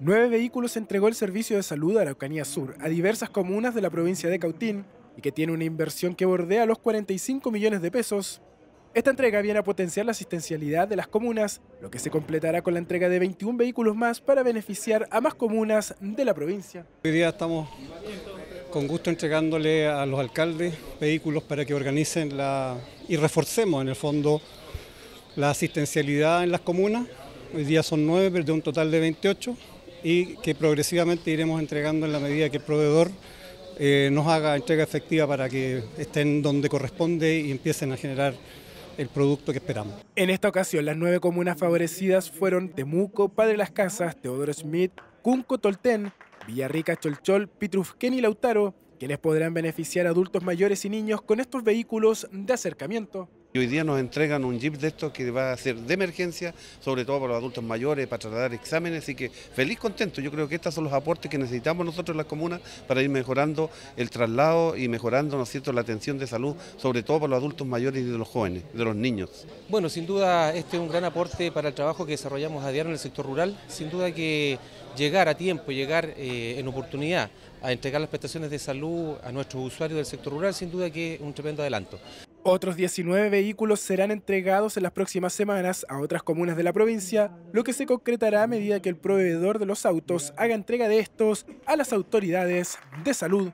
9 vehículos entregó el Servicio de Salud a Araucanía Sur, a diversas comunas de la provincia de Cautín, y que tiene una inversión que bordea los 45 millones de pesos. Esta entrega viene a potenciar la asistencialidad de las comunas, lo que se completará con la entrega de 21 vehículos más para beneficiar a más comunas de la provincia. Hoy día estamos con gusto entregándole a los alcaldes vehículos para que organicen y reforcemos en el fondo la asistencialidad en las comunas. Hoy día son 9, pero de un total de 28, y que progresivamente iremos entregando en la medida que el proveedor nos haga entrega efectiva para que estén donde corresponde y empiecen a generar el producto que esperamos. En esta ocasión, las 9 comunas favorecidas fueron Temuco, Padre Las Casas, Teodoro Schmidt, Cunco, Toltén, Villarrica, Cholchol, Pitrufquén y Lautaro, quienes podrán beneficiar a adultos mayores y niños con estos vehículos de acercamiento. Hoy día nos entregan un jeep de estos que va a ser de emergencia, sobre todo para los adultos mayores, para tratar exámenes, así que feliz, contento. Yo creo que estos son los aportes que necesitamos nosotros en las comunas para ir mejorando el traslado y mejorando, ¿no es cierto?, la atención de salud, sobre todo para los adultos mayores y de los jóvenes, de los niños. Bueno, sin duda este es un gran aporte para el trabajo que desarrollamos a diario en el sector rural. Sin duda que llegar a tiempo, llegar en oportunidad a entregar las prestaciones de salud a nuestros usuarios del sector rural, sin duda que es un tremendo adelanto. Otros 19 vehículos serán entregados en las próximas semanas a otras comunas de la provincia, lo que se concretará a medida que el proveedor de los autos haga entrega de estos a las autoridades de salud.